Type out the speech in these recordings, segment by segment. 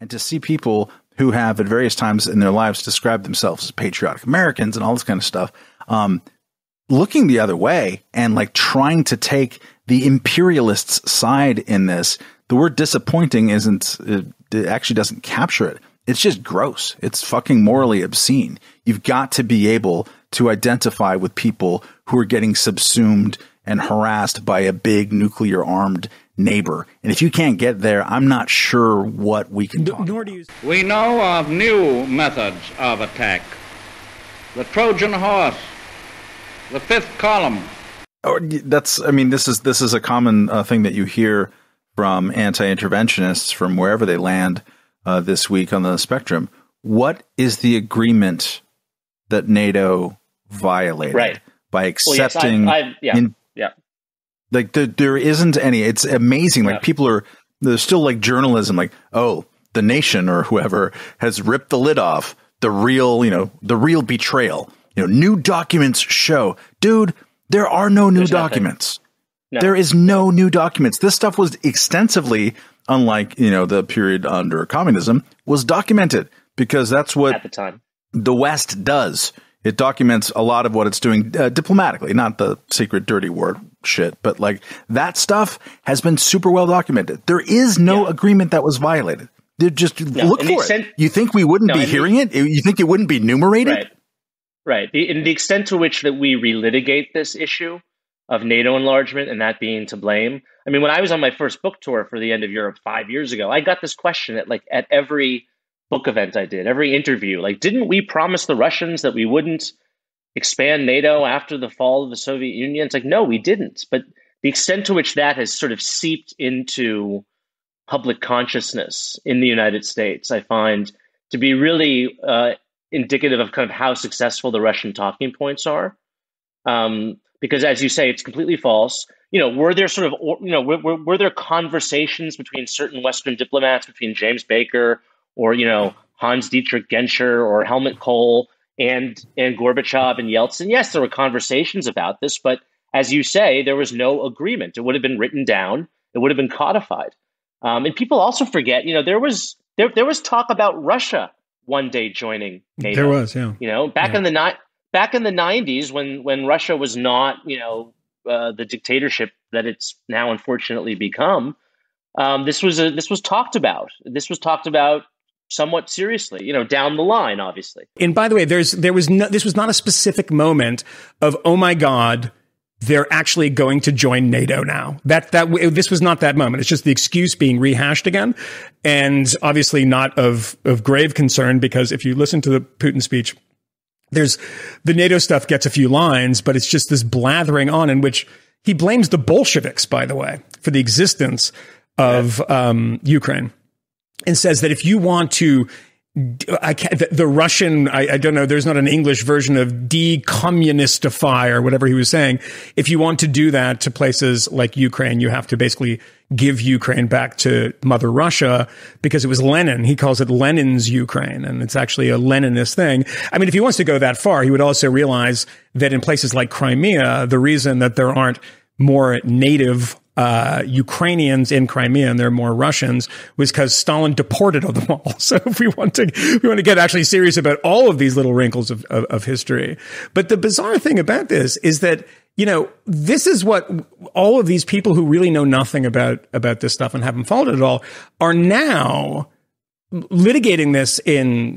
And to see people who have at various times in their lives described themselves as patriotic Americans and all this kind of stuff, looking the other way and like trying to take the imperialists' side in this, the word disappointing isn't, it actually doesn't capture it. It's just gross. It's fucking morally obscene. You've got to be able to identify with people who are getting subsumed and harassed by a big nuclear armed neighbor. And if you can't get there, I'm not sure what we can talk about. We know of new methods of attack. The Trojan horse, the fifth column. Oh, that's, I mean, this is a common thing that you hear from anti-interventionists from wherever they land this week on the spectrum. What is the agreement that NATO violated? Right. By accepting, well, yes, yeah. Like there isn't any. It's amazing. Like people are, there's still like journalism. Like, oh, the Nation or whoever has ripped the lid off the real, you know, the real betrayal. You know, new documents show, dude. There are no new documents. No. There is no new documents. This stuff was extensively, unlike the period under communism, was documented because that's what at the time the West does. It documents a lot of what it's doing diplomatically, not the secret dirty word shit, but like that stuff has been super well documented. There is no agreement that was violated. They're just look for it. You think we wouldn't be hearing it? You think it wouldn't be enumerated? Right. Right. In the extent to which that we relitigate this issue of NATO enlargement and that being to blame. I mean, when I was on my first book tour for the End of Europe 5 years ago, I got this question at every book event I did, every interview, like, didn't we promise the Russians that we wouldn't expand NATO after the fall of the Soviet Union? It's like, no, we didn't. But the extent to which that has sort of seeped into public consciousness in the United States, I find to be really indicative of kind of how successful the Russian talking points are. Because as you say, it's completely false. You know, were there sort of, were there conversations between certain Western diplomats, between James Baker or, Hans Dietrich Genscher or Helmut Kohl and Gorbachev and Yeltsin? Yes, there were conversations about this, but as you say, there was no agreement. It would have been written down. It would have been codified. And people also forget, there was talk about Russia one day joining NATO. There was, yeah. Back in the 90s when Russia was not, the dictatorship that it's now unfortunately become, this was talked about. This was talked about somewhat seriously, down the line, obviously. And by the way, this was not a specific moment of, oh my God, they're actually going to join NATO now. This was not that moment. It's just the excuse being rehashed again. And obviously not of grave concern, because if you listen to the Putin speech, the NATO stuff gets a few lines, but it's just this blathering on in which he blames the Bolsheviks, by the way, for the existence of Ukraine. And says that if you want to, I don't know, there's not an English version of decommunistify or whatever he was saying. If you want to do that to places like Ukraine, you have to basically give Ukraine back to Mother Russia, because it was Lenin. He calls it Lenin's Ukraine, and it's actually a Leninist thing. I mean, if he wants to go that far, he would also realize that in places like Crimea, the reason that there aren't more native Ukrainians in Crimea, and there are more Russians, was because Stalin deported them all. So if we want to get actually serious about all of these little wrinkles of history. But the bizarre thing about this is that, this is what all of these people who really know nothing about this stuff and haven't followed it at all are now litigating this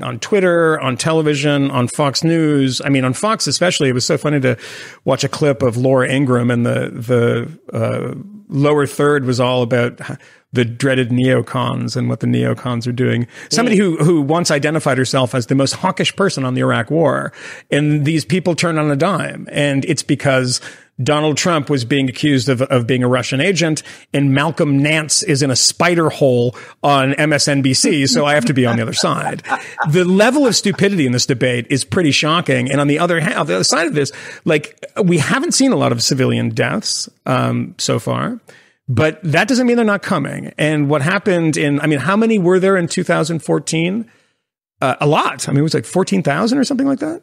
on Twitter, on television, on Fox News. I mean, on Fox especially, it was so funny to watch a clip of Laura Ingraham, and the lower third was all about the dreaded neocons and what the neocons are doing. Somebody who once identified herself as the most hawkish person on the Iraq War, and these people turned on a dime, and it's because Donald Trump was being accused of being a Russian agent, and Malcolm Nance is in a spider hole on MSNBC, so I have to be on the other side. The level of stupidity in this debate is pretty shocking. And on the other hand, the other side of this, we haven't seen a lot of civilian deaths so far, but that doesn't mean they're not coming. And what happened I mean, how many were there in 2014? A lot. I mean, it was like 14,000 or something like that.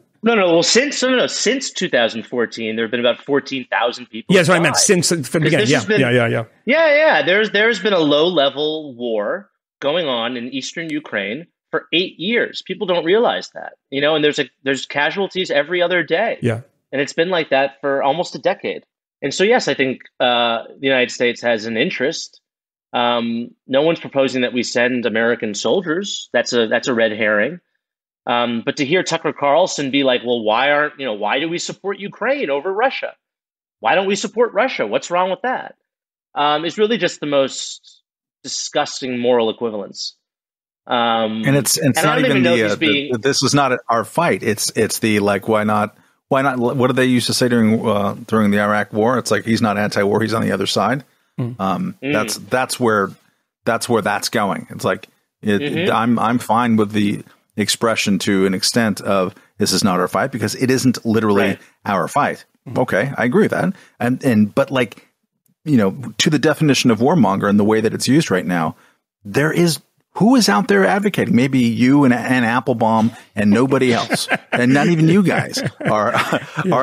Since 2014, there have been about 14,000 people. Yeah, that's what I meant. Since the beginning. Yeah, yeah, yeah. There's been a low level war going on in eastern Ukraine for 8 years. People don't realize that, you know, and there's casualties every other day. Yeah. And it's been like that for almost a decade. And so, yes, I think the United States has an interest. No one's proposing that we send American soldiers. That's a red herring. But to hear Tucker Carlson be like, well, why do we support Ukraine over Russia? Why don't we support Russia? What's wrong with that? It's really just the most disgusting moral equivalence. And it's not even this is not our fight. It's the like, why not? What did they used to say during the Iraq war? It's like, he's not anti-war. He's on the other side. That's where that's going. It's like, I'm fine with the expression to an extent of this is not our fight because it isn't literally our fight. Okay, I agree with that. But like, you know, to the definition of warmonger and the way that it's used right now, there is who is out there advocating? Maybe you and Ann Applebaum and nobody else, and not even you guys are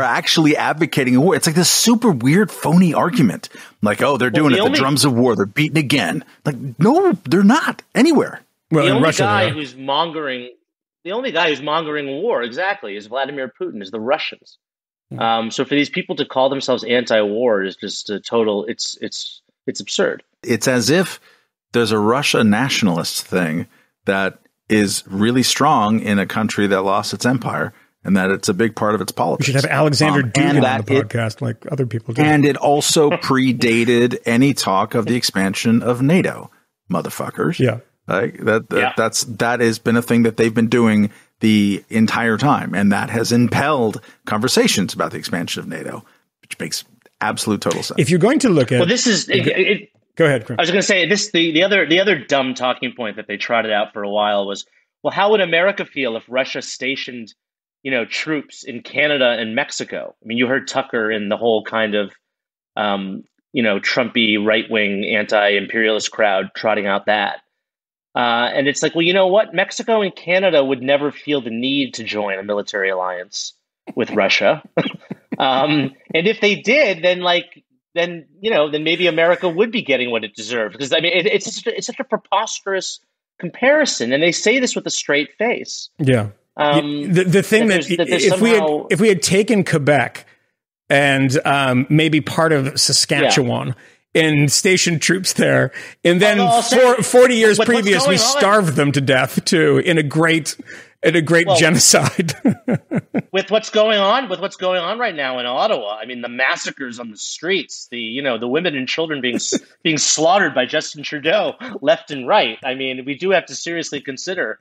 actually advocating a war. It's like this super weird, phony argument, like, oh, they're doing the drums of war, they're beating again. Like, no, they're not anywhere. Well, the only guy who's mongering war exactly is Vladimir Putin, is the Russians. So for these people to call themselves anti-war is just a total, it's absurd. It's as if there's a Russia nationalist thing that is really strong in a country that lost its empire and that it's a big part of its politics. We should have Alexander Dugin on the podcast like other people do. And it also predated any talk of the expansion of NATO, motherfuckers. Yeah. Like that has been a thing that they've been doing the entire time, and that has impelled conversations about the expansion of NATO, which makes absolute total sense. If you're going to look at, well, this is go ahead, Chris. I was going to say this: the other dumb talking point that they trotted out for a while was, well, how would America feel if Russia stationed, you know, troops in Canada and Mexico? I mean, you heard Tucker in the whole kind of, you know, Trumpy right wing anti-imperialist crowd trotting out that. And it's like, well, you know what? Mexico and Canada would never feel the need to join a military alliance with Russia. And if they did, then maybe America would be getting what it deserved. Because, I mean, it's such a preposterous comparison. And they say this with a straight face. Yeah. The thing if we had taken Quebec and maybe part of Saskatchewan and stationed troops there, and then 40 years previous, we starved them to death too in a great genocide. with what's going on right now in Ottawa, I mean, the massacres on the streets, the women and children being slaughtered by Justin Trudeau left and right. I mean, we do have to seriously consider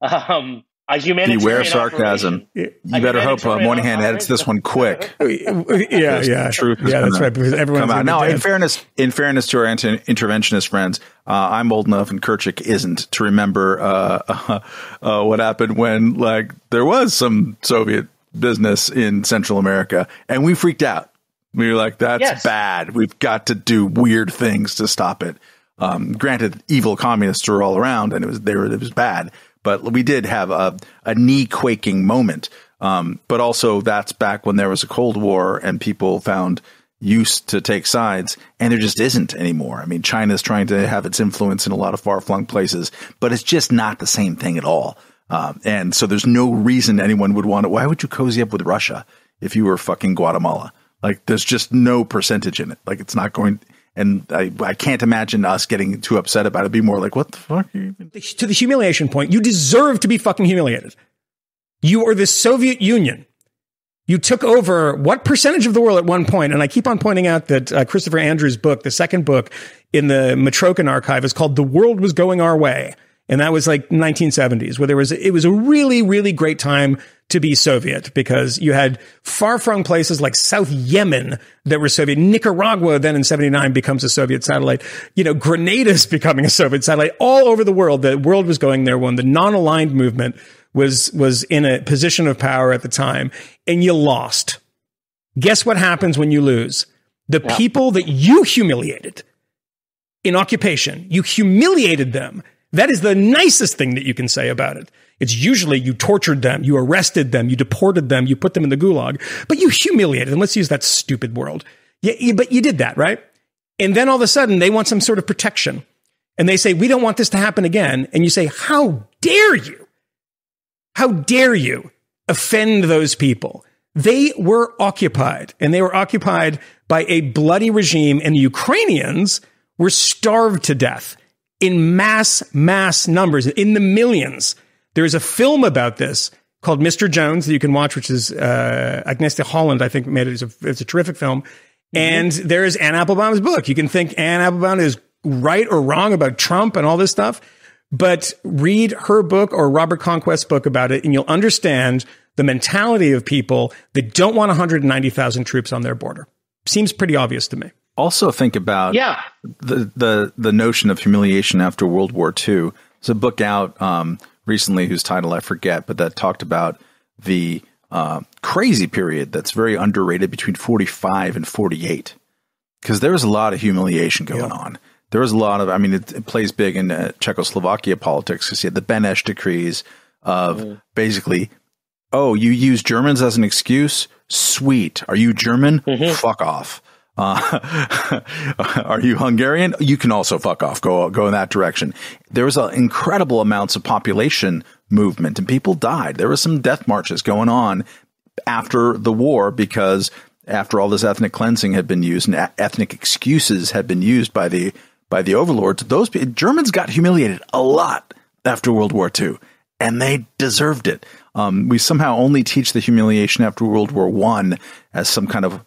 a humanitarian Beware sarcasm. Operation. You better hope Moynihan edits this one quick. yeah. Truth that's right. Because everyone's come out. Now, in fairness to our interventionist friends, I'm old enough and Kerchik isn't to remember what happened when like there was some Soviet business in Central America, and we freaked out. We were like, "That's bad. We've got to do weird things to stop it." Granted, evil communists were all around, and it was bad. But we did have a knee-quaking moment. But also that's back when there was a Cold War and people found use to take sides. And there just isn't anymore. I mean, China's trying to have its influence in a lot of far-flung places. But it's just not the same thing at all. And so there's no reason anyone would want it. Why would you cozy up with Russia if you were fucking Guatemala? Like, there's just no percentage in it. Like, it's not going – and I can't imagine us getting too upset about it. It'd be more like, what the fuck? To the humiliation point, you deserve to be fucking humiliated. You are the Soviet Union. You took over what percentage of the world at one point? And I keep on pointing out that Christopher Andrews' book, the second book in the Matrokin archive, is called The World Was Going Our Way. And that was like 1970s, where it was a really, really great time to be Soviet, because you had far-flung places like South Yemen that were Soviet. Nicaragua then in 79 becomes a Soviet satellite. You know, Grenada's becoming a Soviet satellite all over the world. The world was going there when the non-aligned movement was in a position of power at the time, and you lost. Guess what happens when you lose? The people that you humiliated in occupation, you humiliated them. That is the nicest thing that you can say about it. It's usually you tortured them, you arrested them, you deported them, you put them in the gulag, but you humiliated them. Let's use that stupid word. Yeah, but you did that, right? And then all of a sudden, they want some sort of protection. and they say, we don't want this to happen again. And you say, how dare you? How dare you offend those people? They were occupied, and they were occupied by a bloody regime, and the Ukrainians were starved to death in mass numbers, in the millions. There is a film about this called Mr. Jones that you can watch, which is Agnieszka Holland, I think, made it. It's a terrific film. And there is Ann Applebaum's book. You can think Ann Applebaum is right or wrong about Trump and all this stuff, but read her book or Robert Conquest's book about it, and you'll understand the mentality of people that don't want 190,000 troops on their border. Seems pretty obvious to me. Also think about the notion of humiliation after World War II. There's a book out recently whose title I forget, but that talked about the crazy period that's very underrated between 45 and 48, because there was a lot of humiliation going on. There was a lot of, I mean, it plays big in Czechoslovakia politics, because you had the Beneš decrees of basically, oh, you use Germans as an excuse? Sweet. Are you German? Fuck off. Are you Hungarian? You can also fuck off. Go in that direction. There was incredible amounts of population movement, and people died. There were some death marches going on after the war, because after all this ethnic cleansing had been used and ethnic excuses had been used by the overlords, those Germans got humiliated a lot after World War II, and they deserved it. We somehow only teach the humiliation after World War I as some kind of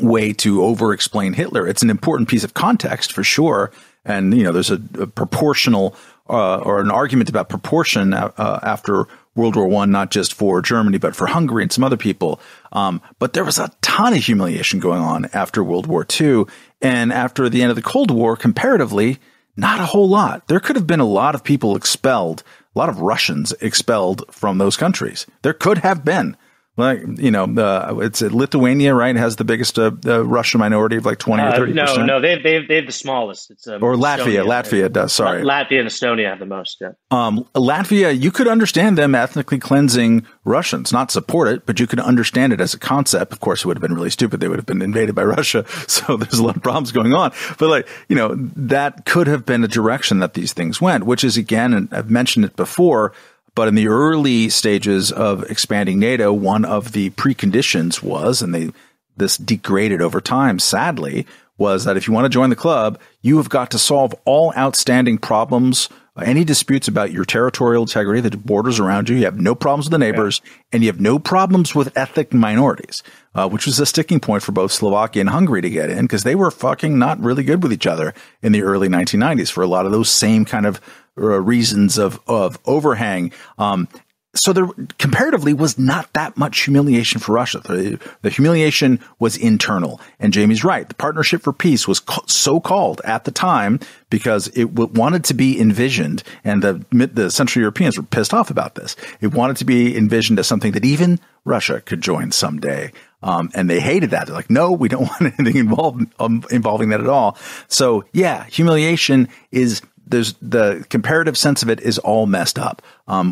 way to over-explain Hitler. It's an important piece of context for sure, and there's a proportional or an argument about proportion after World War I, not just for Germany but for Hungary and some other people. But there was a ton of humiliation going on after World War II, and after the end of the Cold War, comparatively, not a whole lot. There could have been a lot of people expelled, a lot of Russians expelled from those countries. There could have been. Like, it's Lithuania, right? Has the biggest Russian minority of like 20 or 30%. No, they have the smallest. It's or Latvia. Latvia does. Sorry, Latvia and Estonia have the most. Yeah. Latvia, you could understand them ethnically cleansing Russians, not support it, but you could understand it as a concept. Of course, it would have been really stupid. They would have been invaded by Russia, so there's a lot of problems going on. But that could have been a direction that these things went, which is, again, and I've mentioned it before, but in the early stages of expanding NATO, one of the preconditions was, and this degraded over time, sadly, was that if you want to join the club, you have got to solve all outstanding problems, any disputes about your territorial integrity, the borders around you. You have no problems with the neighbors, and you have no problems with ethnic minorities, which was a sticking point for both Slovakia and Hungary to get in, because they were fucking not really good with each other in the early 1990s for a lot of those same kind of reasons of overhang. So there comparatively was not that much humiliation for Russia. The humiliation was internal. And Jamie's right. The Partnership for Peace was so-called at the time because it wanted to be envisioned, and the Central Europeans were pissed off about this. It wanted to be envisioned as something that even Russia could join someday. And they hated that. They're like, no, we don't want anything involving that at all. So, yeah, humiliation is – there's the comparative sense of it is all messed up.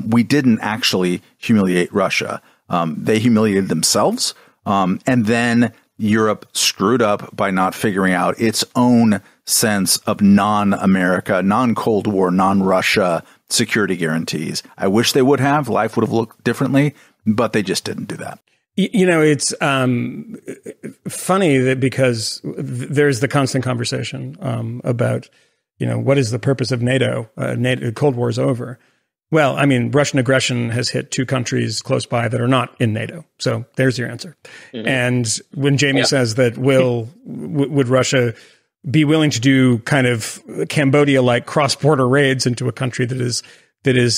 We didn't actually humiliate Russia. They humiliated themselves. And then Europe screwed up by not figuring out its own sense of non-America, non-Cold War, non-Russia security guarantees. I wish they would have. Life would have looked differently, but they just didn't do that. It's funny that because there's the constant conversation about what is the purpose of NATO? NATO, Cold War is over. Well, I mean, Russian aggression has hit two countries close by that are not in NATO. So there's your answer. And when Jamie says that, would Russia be willing to do kind of Cambodia-like cross-border raids into a country that is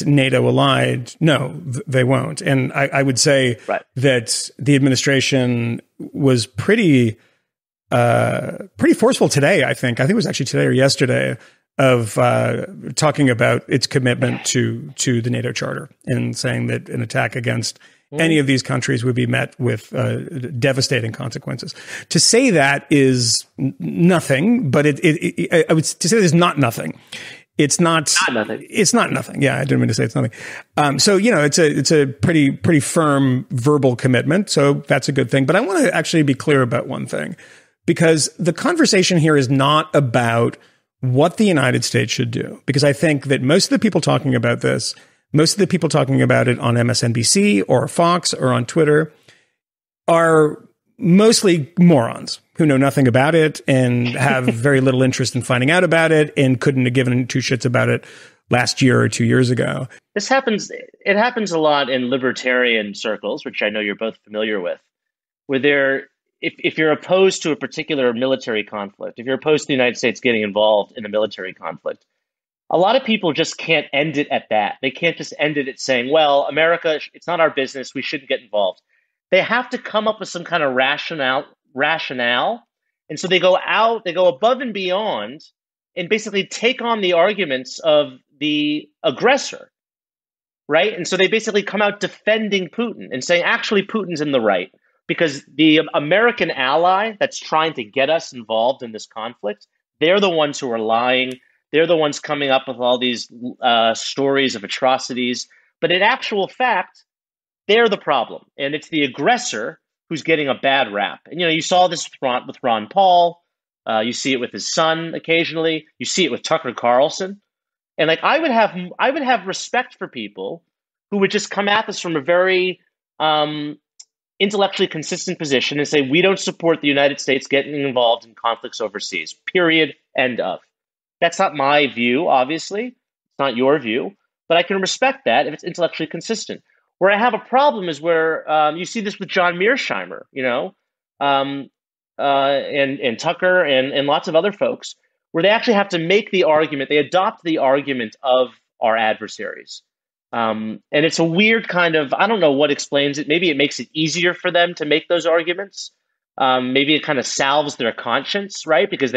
NATO allied? No, they won't. And I would say that the administration was pretty forceful today, I think. I think it was actually today or yesterday, of talking about its commitment to the NATO Charter, and saying that an attack against any of these countries would be met with devastating consequences. To say that is nothing, but I would to say that is not nothing. It's not nothing. It's not nothing. Yeah, I didn't mean to say it's nothing. So it's a pretty firm verbal commitment. So that's a good thing. But I want to actually be clear about one thing. Because the conversation here is not about what the United States should do, because I think that most of the people talking about this, most of the people talking about it on MSNBC or Fox or on Twitter are mostly morons who know nothing about it and have very little interest in finding out about it and couldn't have given two shits about it last year or 2 years ago. This happens. It happens a lot in libertarian circles, which I know you're both familiar with, where there, if you're opposed to a particular military conflict, if you're opposed to the United States getting involved in a military conflict, a lot of people just can't end it at that. They can't just end it at saying, well, America, it's not our business, we shouldn't get involved. They have to come up with some kind of rationale. And so they go out, they go above and beyond and basically take on the arguments of the aggressor, right? And so they basically come out defending Putin and saying, actually, Putin's in the right because the American ally that's trying to get us involved in this conflict, they're the ones who are lying. They're the ones coming up with all these stories of atrocities. But in actual fact, they're the problem. And it's the aggressor who's getting a bad rap. And, you know, you saw this with Ron Paul. You see it with his son occasionally. You see it with Tucker Carlson. And like, I would have respect for people who would just come at this from a very intellectually consistent position and say, we don't support the United States getting involved in conflicts overseas, period, end of. That's not my view, obviously. It's not your view. But I can respect that if it's intellectually consistent. Where I have a problem is where you see this with John Mearsheimer, you know, and Tucker and lots of other folks, where they actually have to make the argument. They adopt the argument of our adversaries. And it's a weird kind of, I don't know what explains it. Maybe it makes it easier for them to make those arguments. Maybe it kind of salves their conscience, right? Because to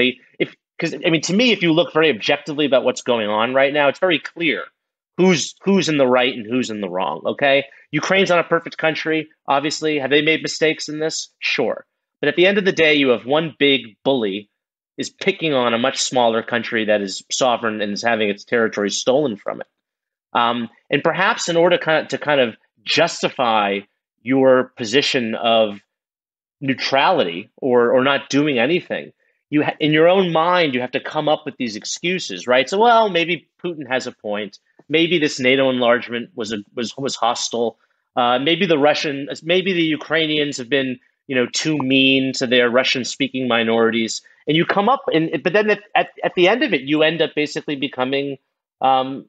me, if you look very objectively about what's going on right now, it's very clear who's in the right and who's in the wrong, okay? Ukraine's not a perfect country, obviously. Have they made mistakes in this? Sure. But at the end of the day, you have one big bully is picking on a much smaller country that is sovereign and is having its territory stolen from it. And perhaps in order to kind of justify your position of neutrality or not doing anything, you in your own mind, you have to come up with these excuses, right? So, well, maybe Putin has a point. Maybe this NATO enlargement was hostile. Maybe the Ukrainians have been, you know, too mean to their Russian-speaking minorities. And you come up, but then at the end of it, you end up basically becoming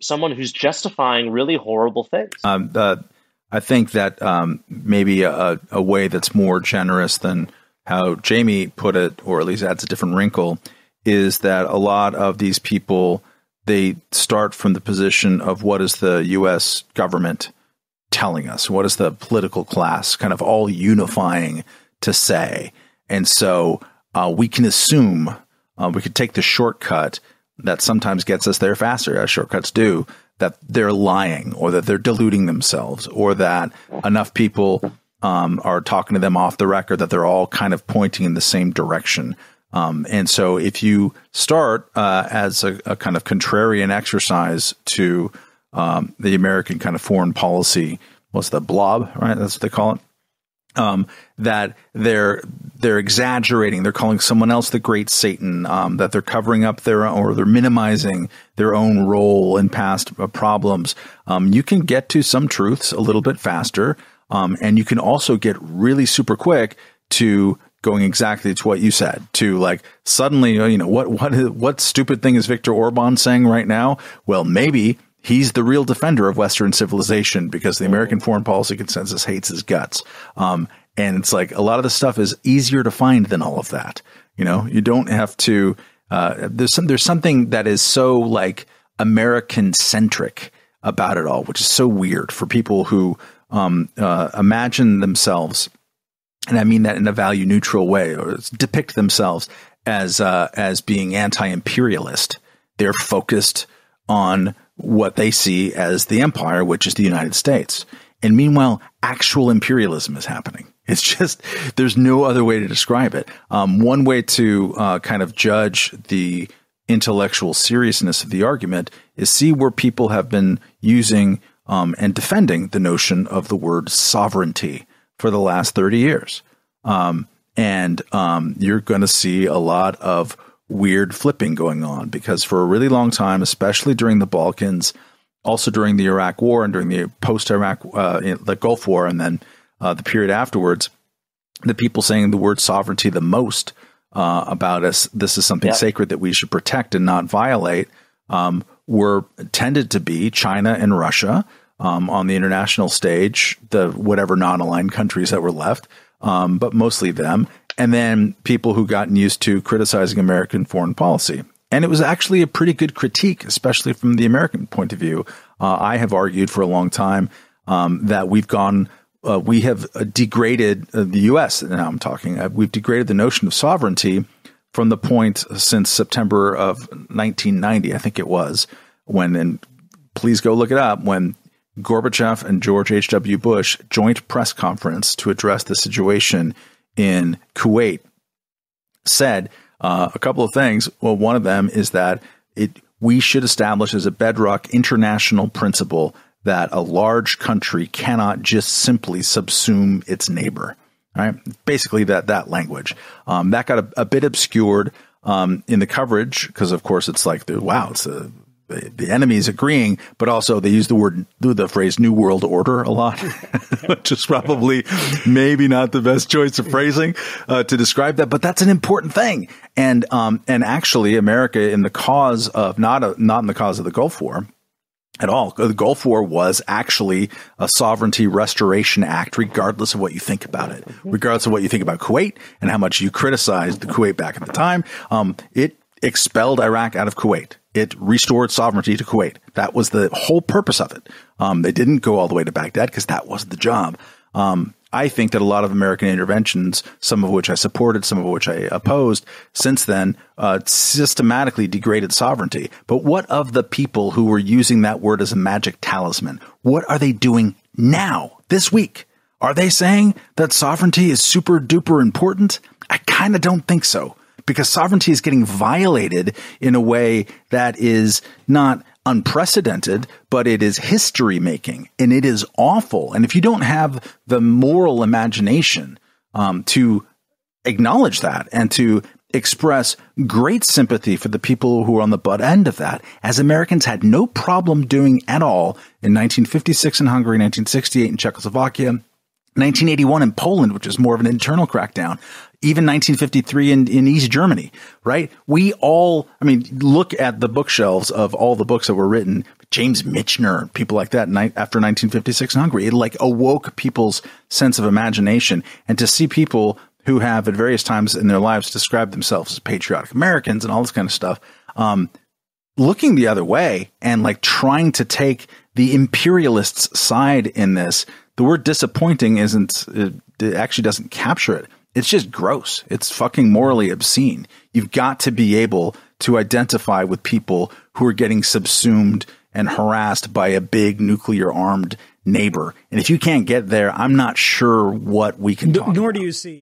someone who's justifying really horrible things. I think that maybe a way that's more generous than how Jamie put it, or at least adds a different wrinkle, is that a lot of these people, they start from the position of what is the U.S. government telling us? What is the political class kind of all unifying to say? And so we can assume, we could take the shortcut that sometimes gets us there faster, as shortcuts do, that they're lying or that they're deluding themselves or that enough people are talking to them off the record that they're all kind of pointing in the same direction. And so if you start as a kind of contrarian exercise to the American kind of foreign policy, what's the blob, right? That's what they call it. That they're exaggerating. They're calling someone else the great Satan, that they're covering up their own, or they're minimizing their own role in past problems. You can get to some truths a little bit faster. And you can also get really super quick to going exactly to what you said, to like suddenly, you know, what stupid thing is Viktor Orbán saying right now? Well, maybe he's the real defender of Western civilization because the American foreign policy consensus hates his guts. And it's like a lot of the stuff is easier to find than all of that. You know, you don't have to there's something that is so like American centric about it all, which is so weird for people who imagine themselves. And I mean that in a value neutral way, or depict themselves as being anti-imperialist. They're focused on what they see as the empire, which is the United States. And meanwhile, actual imperialism is happening. It's just there's no other way to describe it. One way to kind of judge the intellectual seriousness of the argument is see where people have been using and defending the notion of the word sovereignty for the last 30 years. And you're going to see a lot of weird flipping going on, because for a really long time, especially during the Balkans, also during the Iraq War and during the post-Iraq, the Gulf War, and then the period afterwards, the people saying the word sovereignty the most about us, this is something sacred that we should protect and not violate, were tended to be China and Russia on the international stage, the whatever non-aligned countries that were left, but mostly them. And then people who gotten used to criticizing American foreign policy. And it was actually a pretty good critique, especially from the American point of view. I have argued for a long time that we've gone, we have degraded the U.S. Now I'm talking, we've degraded the notion of sovereignty from the point since September of 1990, I think it was, when, and please go look it up, when Gorbachev and George H.W. Bush joint press conference to address the situation in Kuwait said a couple of things. Well, one of them is that we should establish as a bedrock international principle that a large country cannot just simply subsume its neighbor. Right? Basically, that language that got a bit obscured in the coverage because, of course, it's like, wow, it's the enemy is agreeing, but also they use the phrase New World Order a lot, which is probably maybe not the best choice of phrasing to describe that. But that's an important thing. And actually, America in the cause of not in the cause of the Gulf War at all. The Gulf War was actually a sovereignty restoration act, regardless of what you think about it, regardless of what you think about Kuwait and how much you criticized the Kuwait back at the time. It expelled Iraq out of Kuwait. It restored sovereignty to Kuwait. That was the whole purpose of it. They didn't go all the way to Baghdad because that wasn't the job. I think that a lot of American interventions, some of which I supported, some of which I opposed, since then systematically degraded sovereignty. But what of the people who were using that word as a magic talisman? What are they doing now, this week? Are they saying that sovereignty is super duper important? I kind of don't think so. Because sovereignty is getting violated in a way that is not unprecedented, but it is history making and it is awful. And if you don't have the moral imagination to acknowledge that and to express great sympathy for the people who are on the butt end of that, as Americans had no problem doing at all in 1956 in Hungary, 1968 in Czechoslovakia, 1981 in Poland, which is more of an internal crackdown, even 1953 in East Germany, right? We all, I mean, look at the bookshelves of all the books that were written, James Michener, people like that, after 1956 in Hungary. It like awoke people's sense of imagination. And to see people who have at various times in their lives described themselves as patriotic Americans and all this kind of stuff, looking the other way and like trying to take the imperialists' side in this. The word disappointing it actually doesn't capture it. It's just gross. It's fucking morally obscene. You've got to be able to identify with people who are getting subsumed and harassed by a big nuclear armed neighbor. And if you can't get there, I'm not sure what we can do. Nor do you see.